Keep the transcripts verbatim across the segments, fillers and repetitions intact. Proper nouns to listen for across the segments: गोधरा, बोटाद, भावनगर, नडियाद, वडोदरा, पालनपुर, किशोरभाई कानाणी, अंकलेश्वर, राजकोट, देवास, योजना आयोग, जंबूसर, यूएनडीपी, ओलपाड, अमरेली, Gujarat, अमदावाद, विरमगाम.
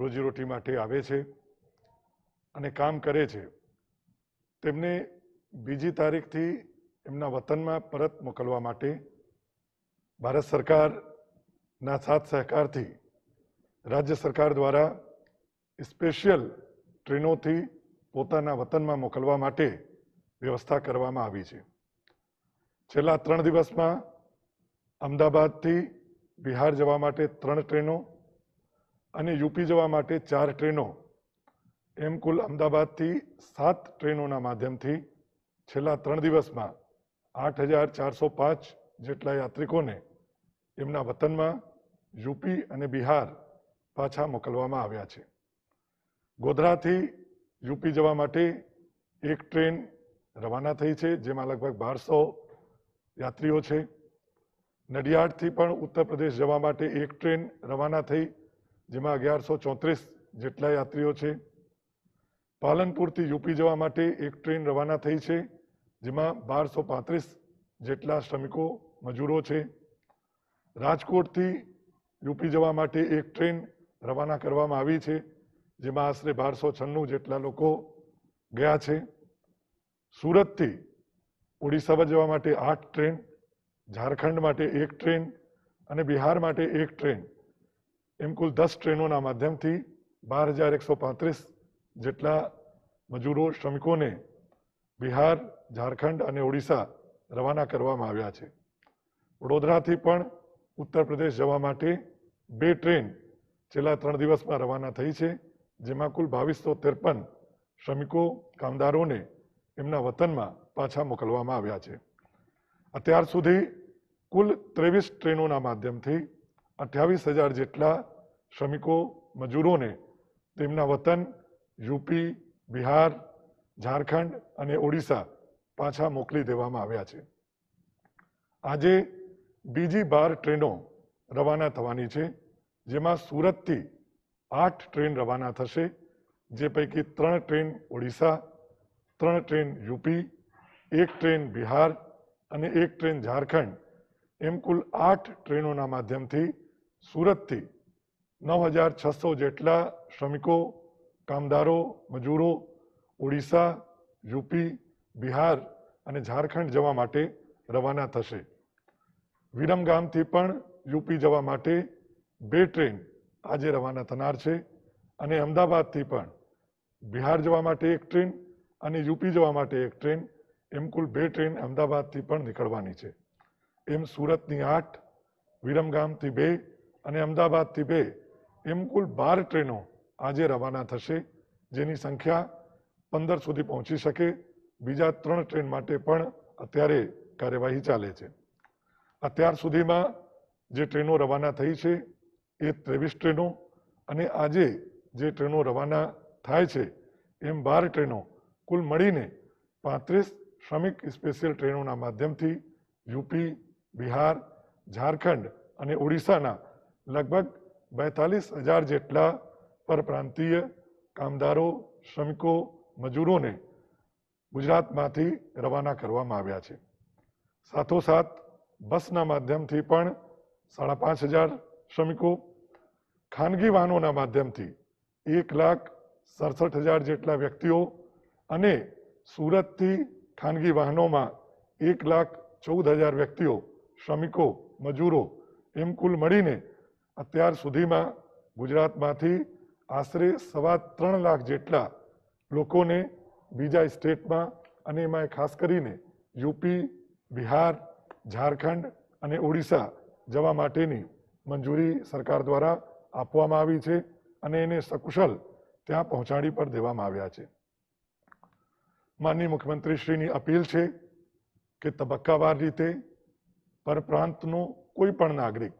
रोजीरोटी माटे आवे छे अने काम करे छे तेमने बीजी तारीख थी एमना वतन में परत मोकलवा माटे भारत सरकार ना साथ सहकार थी राज्य सरकार द्वारा स्पेशियल ट्रेनों थी पोताना वतन में मोकलवा माटे व्यवस्था करवामां आवी छे। छेल्ला त्रण दिवस में अमदावाद थी बिहार जवा माटे त्रण ट्रेनों अने यूपी जवा माटे चार ट्रेनों एम कुल अमदावाद थी सात ट्रेनों माध्यम थी छेल्ला त्रण दिवस में आठ हज़ार चार सौ पांच जेटला यात्रिकों ने एमना वतन में यूपी अने बिहार पाछा मोकलवामां आव्या छे। गोधरा थी यूपी जवा माटे एक ट्रेन रवाना थई छे जेमां लगभग बार सौ यात्रीओ छे। नडियाद थी पण उत्तर प्रदेश जवा माटे एक ट्रेन रवाना थी जेमां अगियार सौ चौतरीस जेटला यात्रीओ छे। पालनपुर थी यूपी जवा माटे एक ट्रेन रवाना थी छे जेमां बार सौ पैंतीस जेटला श्रमिकों मजूरो छे। राजकोट थी यूपी जवा माटे एक ट्रेन रवाना करवामां आवी छे जेमां आशरे बार सौ छन्नू जेटला लोको गया छे। सूरत थी ओडिशा जवा माटे आठ ट्रेन झारखंड माटे एक ट्रेन अने बिहार माटे एक ट्रेन एम कुल दस ट्रेनों माध्यम थी बार हज़ार एक सौ पैंतीस जेटला मजूरो श्रमिकों ने बिहार झारखंड अने ओडिशा रवाना करवामां आव्या छे। वडोदरा थी पण उत्तर प्रदेश जवा माटे बे ट्रेन छेल्ला त्रण दिवस में रवाना थई छे जेमां कुल बावीस सौ त्रेपन श्रमिकों कामदारों ने एमना वतन में पाछा मोकलवामां आव्या छे। अत्यार सुधी कुल तेवीस ट्रेनों माध्यम थी अठावीस हज़ार जेटला श्रमिकों मजूरों ने तेमना वतन यूपी बिहार झारखंड अने ओडिशा पाछा मोकली देवामां आव्या छे। आजे बीजी बार ट्रेनों रवाना थवानी छे जेमां सूरत थी आठ ट्रेन रवाना थशे जे पैकी त्रण ट्रेन ओडिशा त्रण ट्रेन यूपी एक ट्रेन बिहार अने एक ट्रेन झारखंड एम कुल आठ ट्रेनों माध्यम थी सूरत थी नौ हज़ार छसौ जेटला श्रमिकों कामदारों मजूरों ओडिशा यूपी बिहार अने झारखंड जवा माटे रवाना थशे। विरमगाम थी पण यूपी जवा माटे बे ट्रेन आजे रवाना थनार छे अने अमदावाद थी पण बिहार जवा माटे एक ट्रेन अने यूपी जवा माटे एक ट्रेन एम कुल बे ट्रेन अमदावाद थी पण निकळवानी छे। एम सूरत नी आठ विरमगाम थी बे अने अमदावाद थी बे एम कुल बार ट्रेनों आजे रवाना थशे जेनी संख्या पंदर सुधी पहोंची शके। बीजा त्रण ट्रेन माटे पण अत्यारे कार्यवाही चाले छे। अत्यार सुधीमां जे ट्रेनों रवाना थई छे ए तेवीस ट्रेनों अने आजे जे ट्रेनों रवाना थाय छे एम बार ट्रेनों कुल मळीने पैंतीस श्रमिक स्पेशियल ट्रेनों माध्यम थी यूपी बिहार झारखंड अने ओडिशाना लगभग बेतालीस हज़ार जेटला पर प्रांतीय कामदारों श्रमिकों मजूरों ने गुजरात मांथी रवाना करवामां आव्या छे। साथोसाथ बसना माध्यम थी पण साढ़ा पांच हज़ार श्रमिकों खानगी वाहनों माध्यम थी एक लाख सड़सठ हज़ार जेटला व्यक्तिओ अने सूरत थी खानगी वाहनों में एक लाख चौदह हज़ार व्यक्तिओ श्रमिकों मजूरों एम कुल मळीने अत्यार सुधीमां गुजरात मांथी आशरे सवा त्रण लाख जेटला लोकोने बीजा स्टेट में अने एमां खास करीने यूपी बिहार झारखंड अने ओडिशा जवा माटेनी मंजूरी सरकार द्वारा आपवामां आवी छे अने एने सकुशल त्यां पहोंचाडी पर देवामां आव्या छे। माननीय मुख्यमंत्री श्रीनी अपील है कि तबक्कावार रीते परप्रांतनो कोईपण नागरिक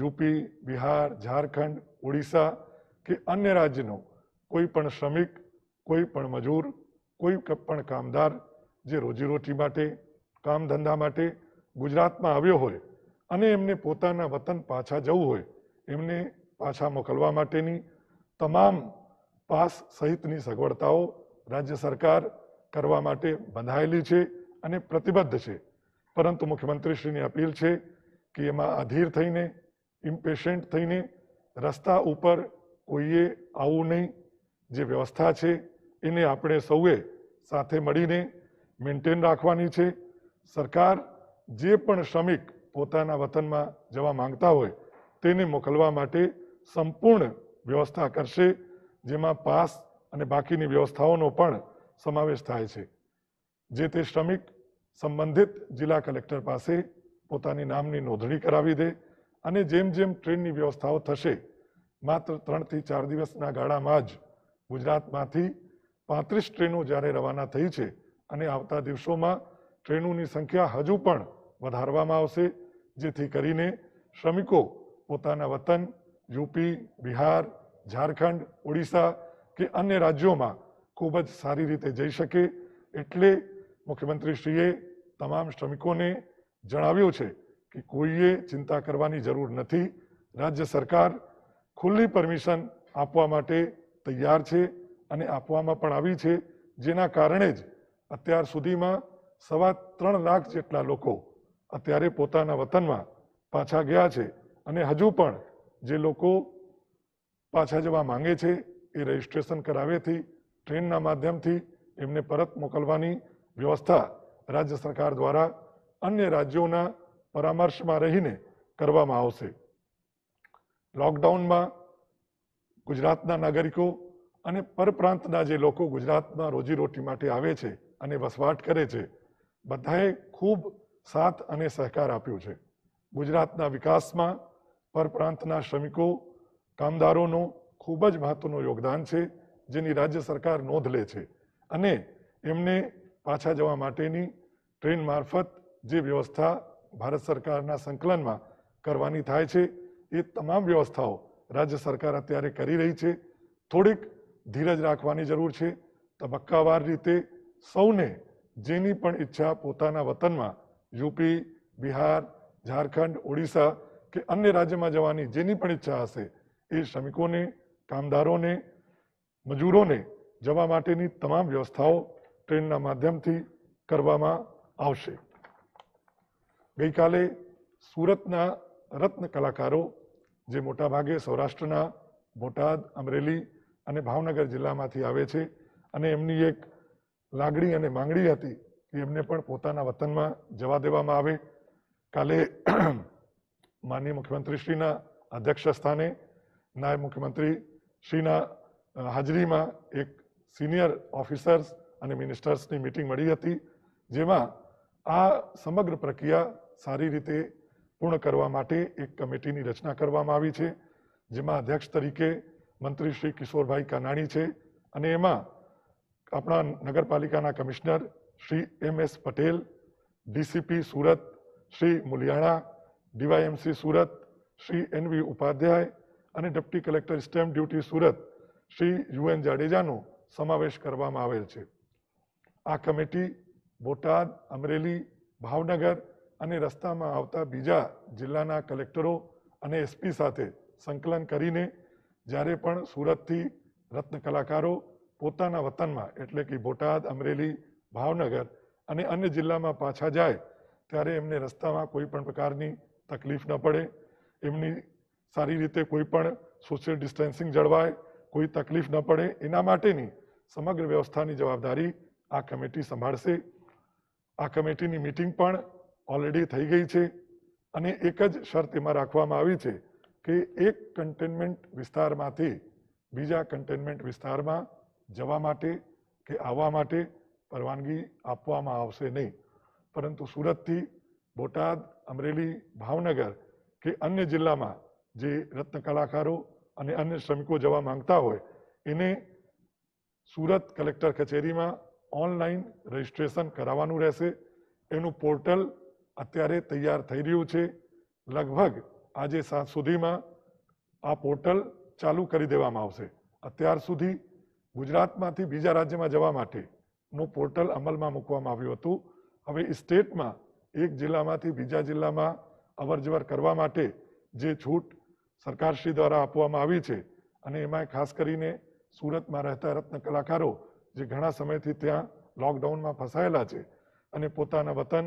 यूपी बिहार झारखंड ओडिशा के अन्य राज्यनो कोईपण श्रमिक कोईपण मजूर कोईपण कामदार जे रोजीरोटी माटे काम धंधा माटे गुजरात में आव्यो होय अने एमने पोताना वतन पाछा जवुं होय एमने पाछा मोकलवा माटेनी तमाम पास सहितनी सगवडताओ राज्य सरकार करवा माटे बंधायेली छे अने प्रतिबद्ध छे। परंतु मुख्यमंत्रीश्रीनी अपील छे कि एमां अधीर थईने इम्पेशेंट थईने रस्ता उपर कोईए आवुं नहीं। जे व्यवस्था है एने आपणे सौए साथे मळीने मेंटेन राखवानी छे। सरकार जे पण श्रमिक पोताना वतनमां जवा मांगता होय तेने मोकलवा माटे संपूर्ण व्यवस्था करशे, जेमां पास अने बाकीनी व्यवस्थाओनो पण समावेश थाय छे। जे ते श्रमिक संबंधित जिला कलेक्टर पासे पोतानी नामनी नोंधणी करावी दे अने जेम जेम ट्रेननी व्यवस्थाओ थशे मात्र त्रण थी चार दिवसना गाळामां ज गुजरातमांथी पैंतीस ट्रेनों ज्यारे रवाना थई छे अने आवता दिवसोमां ट्रेनोंनी संख्या हजू पण वधारवामां आवशे, जेथी करीने श्रमिको पोताना वतन यूपी, बिहार, झारखंड, ओडिशा के अन्य राज्यों में खूबज सारी रीते जई शके। एटले मुख्यमंत्रीश्रीए तमाम श्रमिकों ने जणाव्युं छे कि कोईए चिंता करवानी जरूर नथी। राज्य सरकार खुली परमिशन आपवा माटे तैयार छे अने आपवामां पण आवी छे, जेना कारणे ज अत्यार सुधीमां सवा त्रण लाख जेटला लोको अत्यारे पोताना वतनमां पाछा गया छे अने हजू पण जे लोको पाछा जवा मांगे छे ए रजिस्ट्रेशन करावेथी ट्रेनना माध्यमथी एमने परत मोकलवानी व्यवस्था राज्य सरकार द्वारा अन्य राज्योना परामर्शमां रहीने करवामां आवशे। लॉकडाउनमां गुजरातना नागरिको अने परप्रांतना जे लोको गुजरातमां रोजीरोटी माटे आवे छे अने वसवाट करे छे बधाए खूब साथ अने सहकार आप्यो छे। गुजरातना विकासमां परप्रांतना श्रमिको कामदारोनो खूब ज महत्वनुं योगदान छे, जेनी राज्य सरकार नोंध ले छे अने एमने पाछा जवा माटेनी ट्रेन मार्फत जे व्यवस्था भारत सरकारना संकलनमां करवानी थाय छे ए तमाम व्यवस्थाओ राज्य सरकार अत्यारे करी रही छे। थोड़ीक धीरज राखवानी जरूर छे। तबक्कावार रीते सौने जेनी पण इच्छा पोताना वतनमां यूपी, बिहार, झारखंड, ओडिशा के अन्य राज्य में जवानी जेनी पण इच्छा हशे ए श्रमिकों ने, कामदारों ने, मजूरों ने जवा माटेनी तमाम व्यवस्थाओ ट्रेनना माध्यमथी करवामां आवशे। गई काले सूरतना रत्न कलाकारों जे मोटा भागे सौराष्ट्रना बोटाद, अमरेली अने भावनगर जिल्लामांथी आवे छे अने एमनी एक लागणी अने मांगणी हती कि एमने पण पोताना वतनमां जवा देवामां आवे। काले माननीय मुख्यमंत्रीश्रीना अध्यक्ष स्थाने नायब मुख्यमंत्री श्रीना हाजरी में एक सीनियर ऑफिसर्स और मिनिस्टर्स की मीटिंग मळी हती, जेमां आ समग्र प्रक्रिया सारी रीते पूर्ण करवा माटे एक कमिटी की रचना करवामां आवी छे, जेमां अध्यक्ष तरीके मंत्री श्री किशोरभाई कानाणी छे अने एमां अपना नगरपालिकाना commissioner Shri M S Patel, DCP Surat Shri Muliyana, DYMC Surat Shri N V Upadhyay अने deputy collector stamp duty Surat Shri U N जाडेजानो समावेश करवामां आवेल छे। आ कमिटी बोटाद, अमरेली, भावनगर अने रस्तामां आवता बीजा जिल्लाना कलेक्टरो अने एसपी साथे संकलन करीने ज्यारे पण सूरतथी रत्न कलाकारो पोताना वतनमां एटले कि बोटाद, अमरेली, भावनगर अने अन्य जिल्लामां पाछा जाए त्यारे एमने रस्तामां कोईपण प्रकारनी तकलीफ न पड़े, एमनी सारी रीते कोईपण सोशल डिस्टेंसिंग जळवाय, कोई तकलीफ न पड़े एना माटेनी समग्र व्यवस्थानी जवाबदारी आ कमिटी संभाळशे। आ कमिटीनी मीटिंग पण ऑलरेडी थई गई छे अने एक ज शर्त एमां राखवामां आवी छे कि एक कंटेनमेंट विस्तारमांथी बीजा कंटेनमेंट विस्तारमां जवा माटे के आववा माटे परवानगी आपवामां आवशे नहीं, परंतु सूरतथी बोटाद, अमरेली, भावनगर के अन्य जिल्लामां जे रत्न कलाकारों अने अन्य श्रमिकों जवा मांगता होय इने सूरत कलेक्टर कचेरी में ऑनलाइन रजिस्ट्रेशन करावानुं रहेशे। एनुं पोर्टल अत्यारे तैयार थई रह्युं छे। लगभग आजे साँज सुधीमां आ पोर्टल चालू करी देवामां आवशे। अत्यार सुधी गुजरातमांथी बीजा राज्यमां जवा माटेनुं पोर्टल अमलमां मूकवामां आव्युं हतुं। हवे स्टेटमां एक जिल्लामांथी बीजा जिल्लामां अवरजवर करवा माटे जे छूट सरकारश्री द्वारा आपवामां आवी छे अने एमां खास करीने सूरतमां रहता रत्न कलाकारो जे घणा समयथी त्यां लॉकडाउनमां फसायेला छे अने पोताना वतन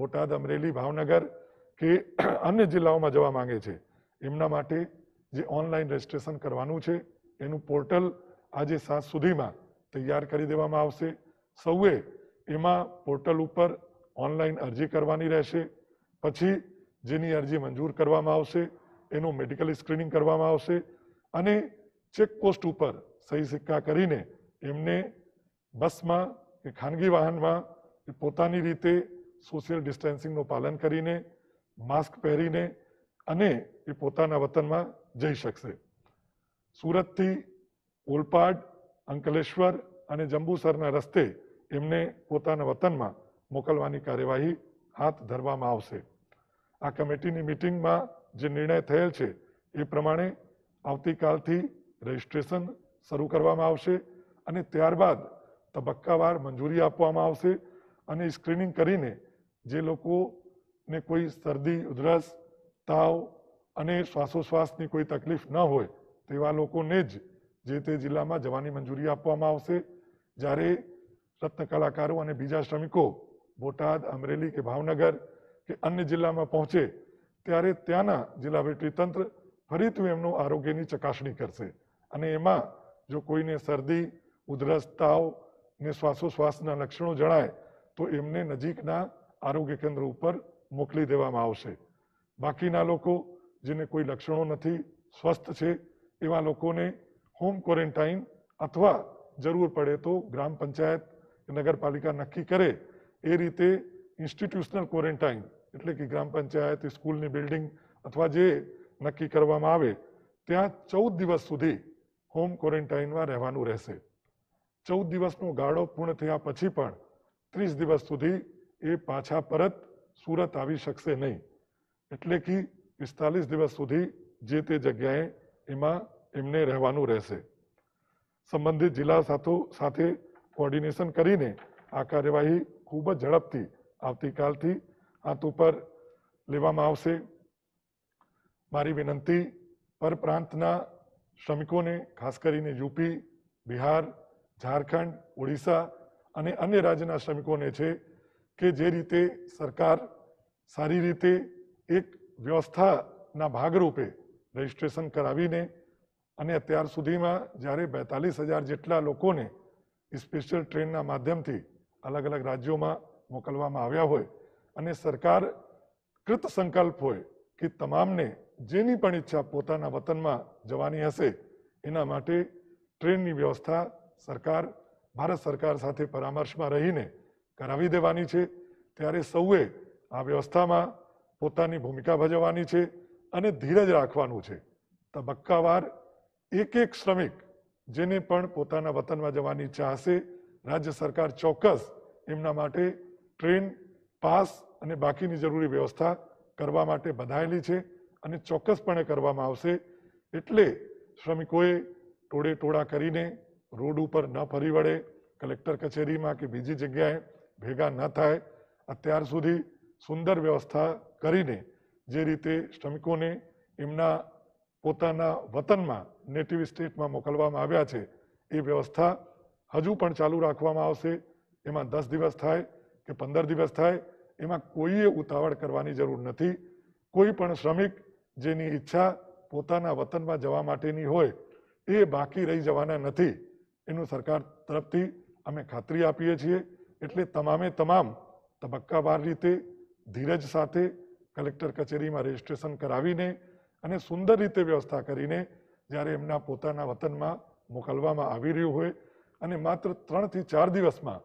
बोटाद, अमरेली, भावनगर के अन्य जिल्लाओमां जवा मांगे छे एमना माटे जे ऑनलाइन रजिस्ट्रेशन करवानुं छे एनुं पोर्टल आजे साँज सुधीमां तैयार करी देवामां आवशे। सौए एमां पोर्टल उपर ऑनलाइन अरजी करवानी रहेशे, पछी जेनी अरजी मंजूर करवामां आवशे एनुं मेडिकल स्क्रीनिंग करवामां आवशे अने चेक पोस्ट उपर सही सिक्का करीने एमने बस में के खानगी वाहन में पोतानी रीते सोशियल डिस्टेंसिंग पालन करीने मास्क पहरीने अने पोताना वतन में जई शकशे। सूरत थी ओलपाड अंकलेश्वर अने जंबूसरना रस्ते एमने पोताना वतन में मोकलवानी कार्यवाही हाथ धरवामां आवशे। आ कमिटीनी मीटिंग में जे निर्णय थयेल छे ए प्रमाणे आवतीकालथी रजिस्ट्रेशन शरू करवामां आवशे अने त्यारबाद तबक्कावार मंजूरी आपवामां आवशे अने स्क्रीनिंग करीने जे लोकोने कोई सर्दी उधरस ताव अने श्वासोश्वासनी कोई तकलीफ न होय तेवा लोकोने ज जे ते जिल्लामां जवानी मंजूरी आपवामां आवशे। ज्यारे रत्नकलाकारों अने बीजा श्रमिकों बोटाद अमरेली के भावनगर के अन्य जिला में पहुंचे त्यारे त्याना जिला वेटरी तंत्र फरीथी एमनो आरोग्यनी चकासणी करशे अने एमां जो कोईने सर्दी उधरस ताव ने श्वासोश्वासना लक्षणों जणाय तो एमने नजीकना आरोग्य केन्द्र उपर मोकली देवामां आवशे। बाकीना लोको जेने कोई लक्षणों नथी स्वस्थ छे एवा लोकोने होम क्वोरेंटाइन अथवा जरूर पड़े तो ग्राम पंचायत नगरपालिका नक्की करे ए रीते इंस्टीट्यूशनल क्वोरेंटाइन एटले कि ग्राम पंचायत स्कूलनी बिल्डिंग अथवा जे नक्की करवामां आवे त्यां चौदह दिवस सुधी होम क्वोरेंटाइनमां रहेवानुं रहेशे। चौदह दिवसनो गाळो पूर्ण थया पछी पण तीस दिवस सुधी ए पाछा परत सूरत आवी शकशे नहीं एटले कि पिस्तालीस दिवस सुधी जे ते जग्याए एमां एमने रहेवानुं रहेशे। संबंधित जिला साथो साथे कोऑर्डिनेशन करीने आ कार्यवाही खूब ज झड़पथी आवतीकालथी हाथ उपर लेवामां आवशे। मारी विनंती परप्रांतना श्रमिकोने खास करीने यूपी बिहार झारखंड ओडिशा अने अन्य राज्यना श्रमिकोने छे के जे रीते सरकार सारी रीते एक व्यवस्थाना भागरूपे रजिस्ट्रेशन करावीने अने अत्यार सुधीमां ज्यारे बेतालीस हज़ार जेटला लोकोने स्पेशल ट्रेनना माध्यमथी अलग अलग राज्योमां मोकलवामां आव्या होय अने सरकार कृत संकल्प होय के तमामने जेनी पण इच्छा पोताना वतनमां जवानी हशे एना माटे ट्रेननी व्यवस्था सरकार भारत सरकार साथे परामर्श में रहीने करावी देवानी छे। त्यारे सौए आ व्यवस्था में पोतानी भूमिका भजवानी छे अने धीरज राखवानुं छे। तबक्कावार एक एक श्रमिक जेने पण पोताना वतन में जवानी इच्छा हशे राज्य सरकार चौक्कस एमना माटे ट्रेन पास अने बाकीनी जरूरी व्यवस्था करवा माटे बधायेली छे अने चौक्कसपणे करवामां आवशे। एटले श्रमिकोए टोड़े टोड़ा करीने रोड पर न फरी वड़े, कलेक्टर कचेरी में कि बीजी जगह भेगा न थाय अत्यार सुधी सुंदर व्यवस्था करीने जे रीते श्रमिकों ने एमना पोताना वतन में नेटिव स्टेट में मोकलवामां आव्या छे ए व्यवस्था हजू पण चालू राखवामां आवशे। एमां दस दिवस थाय कि पंदर दिवस थाय एमां कोईए उतावळ करवानी जरूर नथी। कोई पण श्रमिक जेनी इच्छा पोताना वतन में जवा माटेनी होय ए बाकी रही जवाना नथी एनु सरकार तरफथी अमे खातरी आपीए छीए। एटले तमामे तमाम तबक्कावार रीते धीरज साथे कलेक्टर कचेरी में रजिस्ट्रेशन करावीने अने सुंदर रीते व्यवस्था करीने ज्यारे एमना पोताना वतनमां मोकलवामां आवी रह्युं होय अने मात्र त्रण थी चार दिवसमां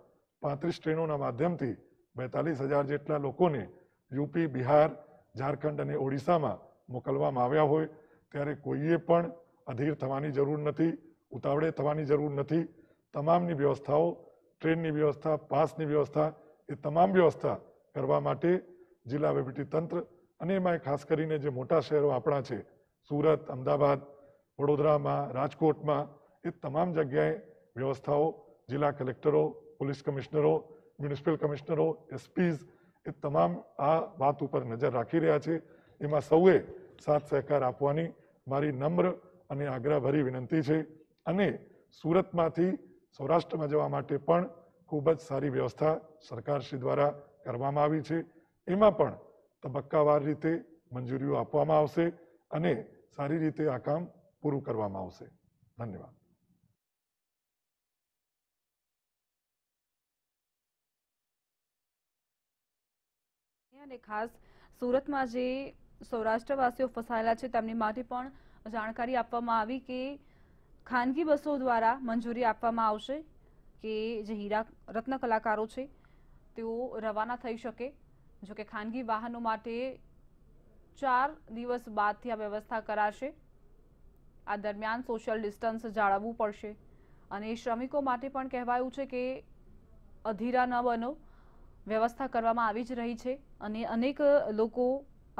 पैंतीस ट्रेनोना माध्यमथी बेतालीस हज़ार जेटला लोकोने यूपी बिहार झारखंड अने ओडिशामां मोकलवामां आव्या होय त्यारे कोईए पण अधीर थवानी जरूर नथी, उतावड़े थवानी जरूर नथी। तमामनी व्यवस्थाओ ट्रेननी व्यवस्था पासनी व्यवस्था ए तमाम व्यवस्था करवा माटे जिला वहीवटी तंत्र अने एमां खास करीने जे मोटा शहरो आपणा छे सूरत अमदावाद वडोदरा में राजकोट में ए तमाम जग्याए व्यवस्थाओ जिला कलेक्टरो पुलिस कमिश्नरो म्युनिसिपल कमिश्नरो एसपीज ए तमाम आ वात उपर नजर राखी रह्या छे। एमां सौए साथ सहकार आपवानी मारी नम्र अने आग्रहभरी विनंती छे। अने सूरतमांथी सौराष्ट्रमा जवा माटे पण खूब ज सारी व्यवस्था सरकारश्री द्वारा करवामां आवी छे। एमां पण तबक्कावार रीते मंजूरीओ आपवामां आवशे अने સારી રીતે આ કામ પૂરું કરવામાં આવશે. ધન્યવાદ. અને ખાસ સુરતમાં જે સૌરાષ્ટ્રવાસીઓ ફસાયેલા છે તેમની માટે પણ જાણકારી આપવામાં આવી કે ખાનગી બસો દ્વારા મંજૂરી આપવામાં આવશે કે જે હીરા રત્ન કલાકારો છે તેઓ રવાના થઈ શકે. જો કે ખાનગી વાહનો માટે ચાર દિવસ બાદથી આ વ્યવસ્થા કરાશે. આ દરમિયાન સોશિયલ ડિસ્ટન્સ જાળવવું પડશે અને શ્રમિકો માટે પણ કહેવાયું છે કે અધીરા ન બનો. व्यवस्था करवामां आवी ज रही है अने अनेक लोको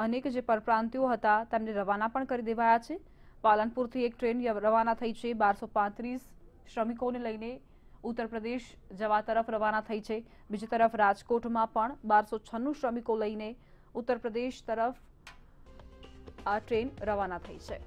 अनेक जे परप्रांतियो हता तेमने रवाना पण करी देवाया छे. पालनपुरथी एक ट्रेन रवाना थई छे. बार सौ पैंतीस श्रमिकोने लईने उत्तर प्रदेश जवा तरफ रवाना थई छे. बीजी तरफ राजकोटमां पण बार सौ छन्नू श्रमिको लईने उत्तर प्रदेश तरफ आ ट्रेन रवाना थई छे.